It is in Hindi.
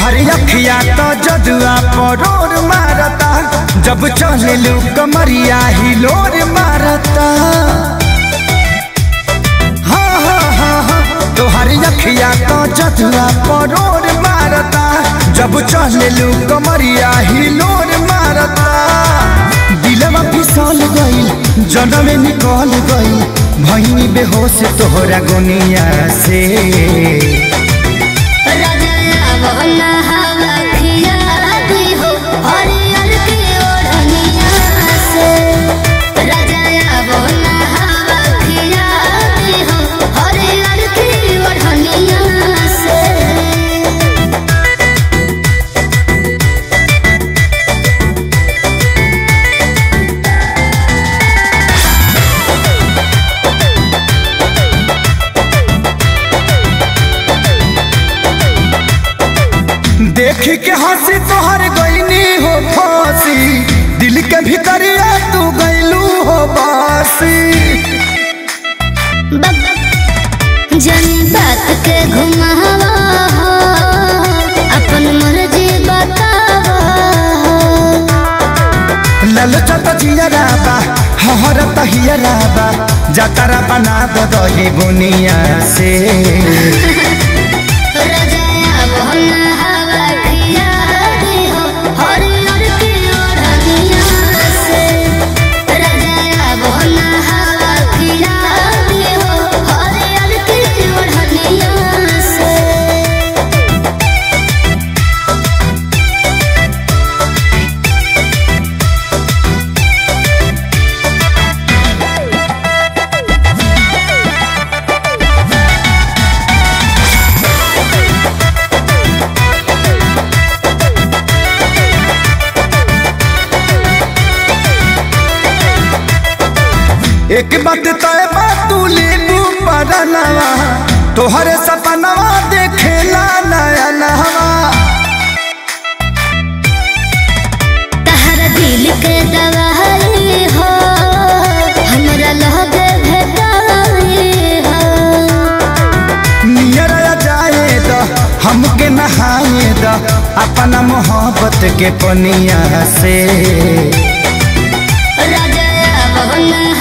तोहरी अखिया तो जदुआ परोर मारता, जब चलेलू कमरिया ही लोर मारता। हा हा हा हा, तोहरी अखिया तो जदुआ परोर मारता, जब चलेलू कमरिया ही लोर मारता। दिलवा फिसल गइल जनम में निकल गइल, भइनी बेहोश तोहरा गोनिया से। देखी के हंसी तोहर गईनी हो फांसी, दिल के भितरिया तू गईलू हो बासी। जन बात के घुमावा हो, अपन मर्जी बतावा। ललचत जियरा बा हहरत हियरा बा, जतरा बना दही बुनिया से। एक बात तय बा तू लेबू परनवा, तोहरे सपनवा देखेला नया नहवा। तहरा दिल के दवाई हो, हमरा लग भेटाई हो। नियरा जाए द हमके नहाए द, अपना मोहब्बत के पनिया से। राजा अब